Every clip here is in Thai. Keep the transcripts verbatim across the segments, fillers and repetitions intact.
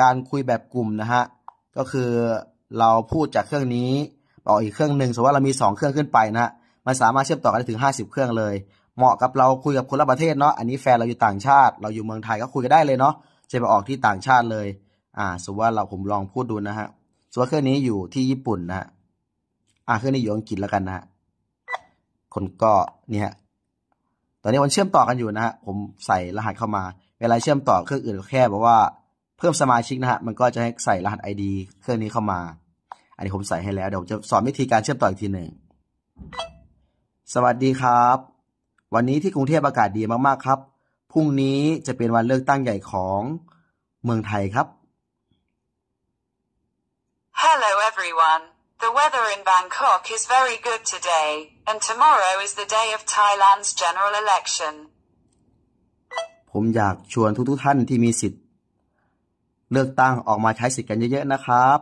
การคุยแบบกลุ่มนะฮะก็คือเราพูดจากเครื่องนี้ต่ออีกเครื่องหนึ่งสมมติว่าเรามีสองเครื่องขึ้นไปนะฮะมันสามารถเชื่อมต่อกันได้ถึงห้าสิบเครื่องเลยเหมาะกับเราคุยกับคนละประเทศเนาะอันนี้แฟนเราอยู่ต่างชาติเราอยู่เมืองไทยก็คุยกันได้เลยเนาะจะไปออกที่ต่างชาติเลยอ่าสมมติว่าเราผมลองพูดดูนะฮะสมมติเครื่องนี้อยู่ที่ญี่ปุ่นนะฮะอ่าเครื่องนี้อยู่อังกฤษแล้วกันนะฮะคนก็เนี่ยตอนนี้มันเชื่อมต่อกันอยู่นะฮะผมใส่รหัสเข้ามาเวลาเชื่อมต่อเครื่องอื่นแค่บอกว่าเพิ่มสมาชิกนะฮะมันก็จะให้ใส่รหัส ไอ ดี เครื่องนี้เข้ามาอันนี้ผมใส่ให้แล้วเดี๋ยวผมจะสอนวิธีการเชื่อมต่ออีกทีหนึ่งสวัสดีครับวันนี้ที่กรุงเทพอากาศดีมากๆครับพรุ่งนี้จะเป็นวันเลือกตั้งใหญ่ของเมืองไทยครับ Hello everyone The weather in Bangkok is very good today and tomorrow is the day of Thailand's general election ผมอยากชวนทุกๆท่านที่มีสิทธิ์เลือกตั้งออกมาใช้สิทธิ์กันเยอะๆนะครับ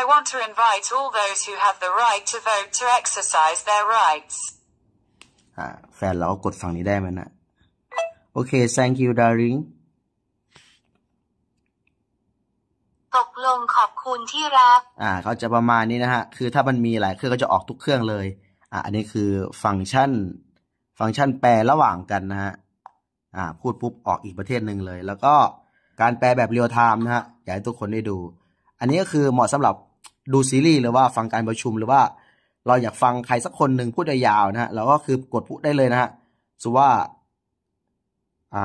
I want to invite all those who have the right to vote to exercise their rights อ่าแฟนเราก็กดฝั่งนี้ได้มั้ยนะโอเค thank you darling ตกลงขอบคุณที่รักอ่าเขาจะประมาณนี้นะฮะคือถ้ามันมีหลายเครื่องก็จะออกทุกเครื่องเลยอ่าอันนี้คือฟังก์ชันฟังก์ชันแปลระหว่างกันนะฮะอ่าพูดปุ๊บออกอีกประเทศหนึ่งเลยแล้วก็การแปลแบบเรียลไทม์นะฮะอยากให้ทุกคนได้ดูอันนี้ก็คือเหมาะสำหรับดูซีรีส์หรือว่าฟังการประชุมหรือว่าเราอยากฟังใครสักคนหนึ่งพูดยาวๆนะฮะเราก็คือกดพูดได้เลยนะฮะสมมุติว่าอ่า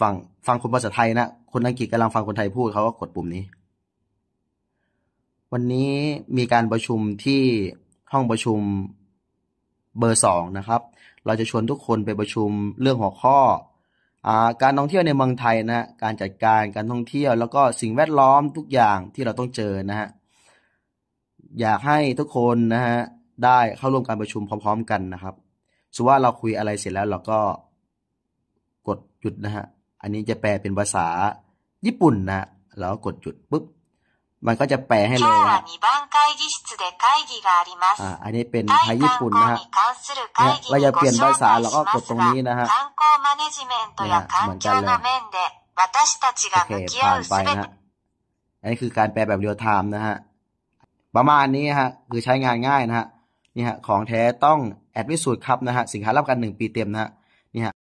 ฟังฟังคนภาษาไทยนะคนอังกฤษกำลังฟังคนไทยพูดเขาก็กดปุ่มนี้วันนี้มีการประชุมที่ห้องประชุมเบอร์สองนะครับเราจะชวนทุกคนไปประชุมเรื่องหัวข้อการท่องเที่ยวในเมืองไทยนะการจัดการการท่องเที่ยวแล้วก็สิ่งแวดล้อมทุกอย่างที่เราต้องเจอนะฮะอยากให้ทุกคนนะฮะได้เข้าร่วมการประชุมพร้อมๆกันนะครับสมมุติว่าเราคุยอะไรเสร็จแล้วเราก็กดหยุดนะฮะอันนี้จะแปลเป็นภาษาญี่ปุ่นนะแล้วก็กดหยุดปุ๊บมันก็จะแปลให้เลยนะอ่าอันนี้เป็นไทยญี่ปุ่นนะฮะเราจะเปลี่ยนภาษาแล้วก็กดตรงนี้นะฮะเหมือนกันเลยโอเคผ่านไปนะฮะอันนี้คือการแปลแบบเรียลไทม์นะฮะประมาณนี้ฮะคือใช้งานง่ายนะฮะนี่ฮะของแท้ต้องแอดพิสูจน์ครับนะฮะสินค้ารับประกันหนึ่งปีเต็มนะฮะนี่ฮะ